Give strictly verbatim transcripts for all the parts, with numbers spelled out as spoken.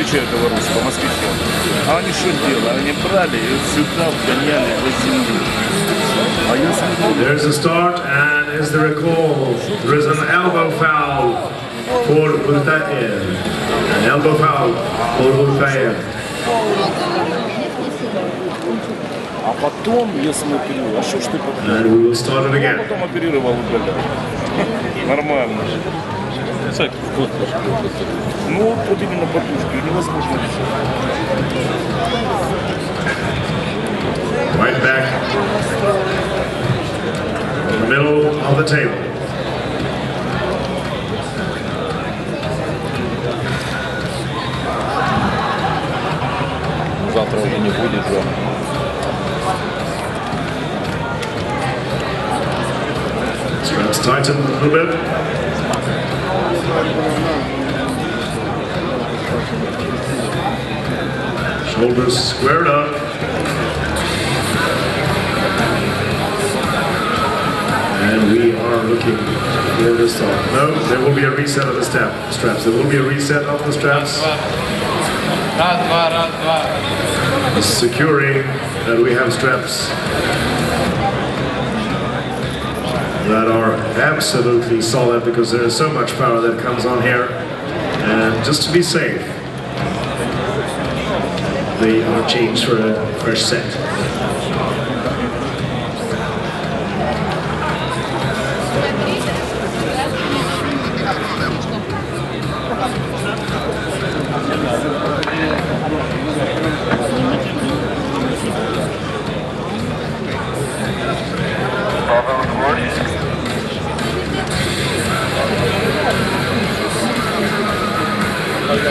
москвича белорусского, москвича. А они что делали? Они брали и сюда вгоняли до земли. А я смотрю... There's a start and is the recall. There is an elbow foul for Burtaev. An elbow foul for Burtaev. А потом я смотрю, а что ж ты поперировал? Потом оперировал вот нормально. Ну вот, вот именно подушки, невозможно решать. Right back. In the middle of the table. Завтра уже не будет же. It's going to tighten a little bit. Shoulders squared up. And we are looking for the start. No, there will be a reset of the strap, straps. There will be a reset of the straps. Securing that we have straps that are absolutely solid, because there is so much power that comes on here, and just to be safe they are changed for a fresh set.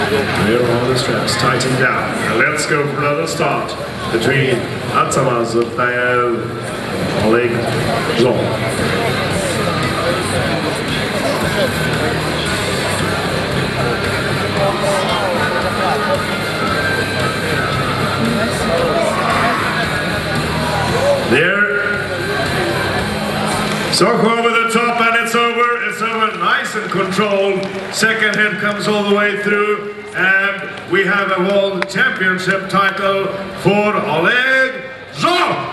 Here are all the straps tightened down. Now let's go for another start between Atamazov and Oleg Zhuk. There. So with the top, and it's over. Nice and controlled. Second hit comes all the way through, and we have a world championship title for Oleg Zhuk.